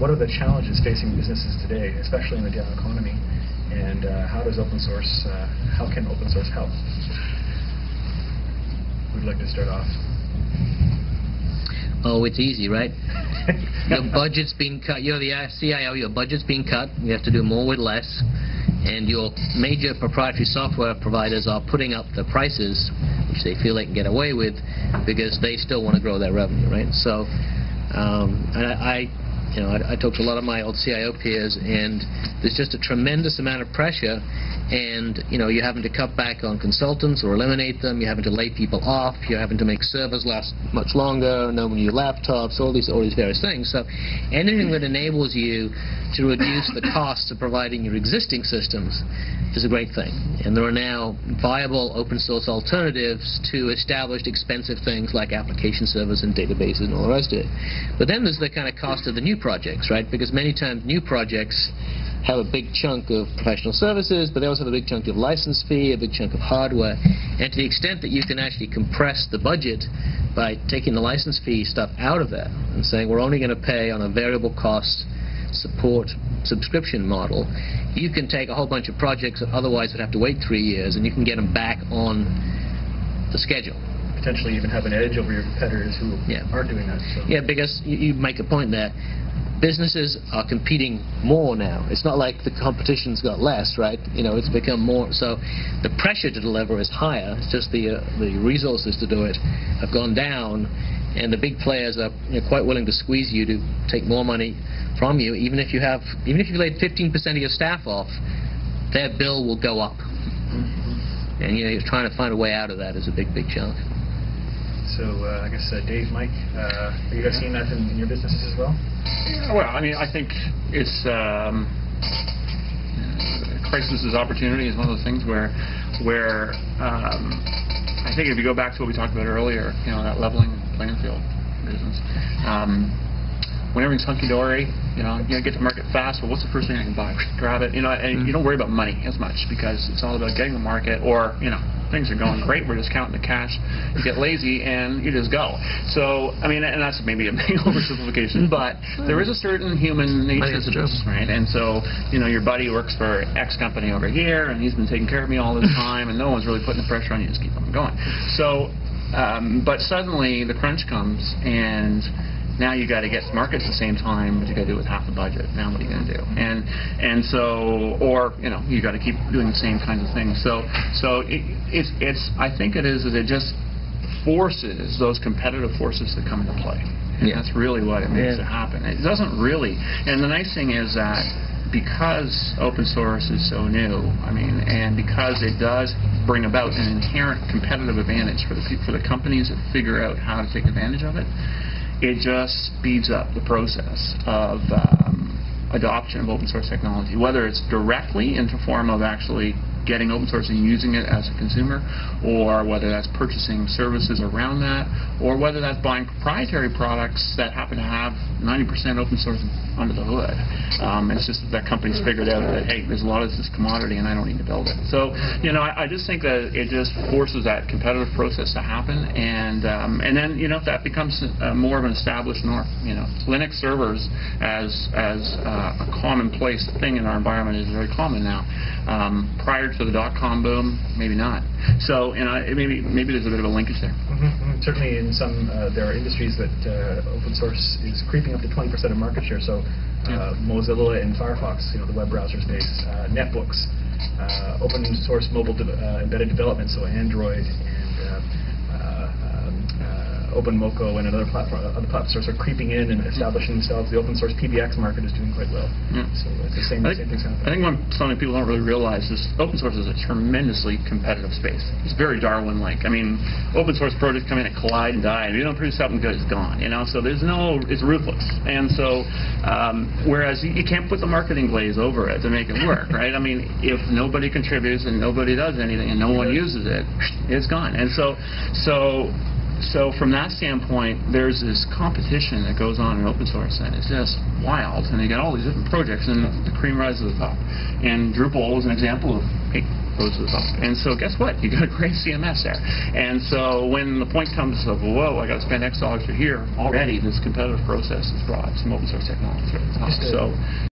what are the challenges facing businesses today, especially in the digital economy, and how can open source help? Who'd like to start off? Oh, it's easy, right? Your budget's being cut. You're the CIO. Your budget's being cut. You have to do more with less. And your major proprietary software providers are putting up the prices, which they feel they can get away with, because they still want to grow their revenue, right? So, I talk to a lot of my old CIO peers, and there's just a tremendous amount of pressure, and you're having to cut back on consultants or eliminate them, you're having to lay people off, you're having to make servers last much longer, no new laptops, all these various things. So anything that enables you to reduce the costs of providing your existing systems is a great thing. And there are now viable open source alternatives to established expensive things like application servers and databases and all the rest of it. But then there's the kind of cost of the new projects, right? Because many times new projects have a big chunk of professional services, but they also have a big chunk of license fee, a big chunk of hardware. And to the extent that you can actually compress the budget by taking the license fee stuff out of that and saying we're only going to pay on a variable cost support subscription model, you can take a whole bunch of projects that otherwise would have to wait 3 years, and you can get them back on the schedule. Potentially even have an edge over your competitors who are doing that. So. Yeah, because you make a point there. Businesses are competing more now. It's not like the competition's got less, right? It's become more. So the pressure to deliver is higher. It's just the resources to do it have gone down, and the big players are quite willing to squeeze you to take more money from you, even if you laid 15% of your staff off, their bill will go up. Mm-hmm. And you're trying to find a way out of that is a big challenge. So I guess Dave, Mike, are you guys seeing that in your businesses as well? Yeah, well, I mean, I think it's crisis as opportunity is one of those things where I think if you go back to what we talked about earlier, that leveling playing field business. When everything's hunky-dory, you get to market fast, well, what's the first thing I can buy? Grab it, and you don't worry about money as much because it's all about getting the market, or, things are going great, we're just counting the cash. You get lazy, and you just go. So, I mean, and that's maybe a big oversimplification, but there is a certain human nature to this, right? And so, your buddy works for X company over here, and he's been taking care of me all this time, and no one's really putting the pressure on you, just keep on going. So, but suddenly the crunch comes, and now you got to get to market at the same time, but you got to do it with half the budget. Now what are you going to do? And so, or you got to keep doing the same kinds of things. So it's I think it is that it just forces those competitive forces that come into play, and that's really what it makes it happen. It doesn't really. And the nice thing is that because open source is so new, I mean, and because it does bring about an inherent competitive advantage for the companies that figure out how to take advantage of it. It just speeds up the process of adoption of open source technology, whether it's directly in the form of actually getting open source and using it as a consumer, or whether that's purchasing services around that, or whether that's buying proprietary products that happen to have 90% open source under the hood. It's just that company's figured out that, hey, there's a lot of this commodity and I don't need to build it. So, I just think that it just forces that competitive process to happen, and then, if that becomes more of an established norm, Linux servers as a commonplace thing in our environment is very common now. Prior to the dot-com boom, maybe not. So, maybe there's a bit of a linkage there. Mm-hmm. Certainly, in some there are industries that open source is creeping up to 20% of market share. So, Mozilla and Firefox, the web browser space, netbooks, open source mobile embedded development, so Android and OpenMoko and other platforms are creeping in and establishing themselves. The open source PBX market is doing quite well. Yeah. So it's the same thing's happening. I think something people don't really realize is open source is a tremendously competitive space. It's very Darwin-like. I mean, open source projects come in and collide and die. If you don't produce something good, it's gone. So it's ruthless. And so, whereas you can't put the marketing glaze over it to make it work, right? I mean, if nobody contributes and nobody does anything and no one uses it, it's gone. And so from that standpoint, there's this competition that goes on in open source, and it's just wild. And they got all these different projects, and the cream rises to the top. And Drupal is an example of, hey, goes to the bus. And so guess what? You got a great CMS there. And so when the point comes of, whoa, I got to spend $X a year already, this competitive process has brought some open source technology. So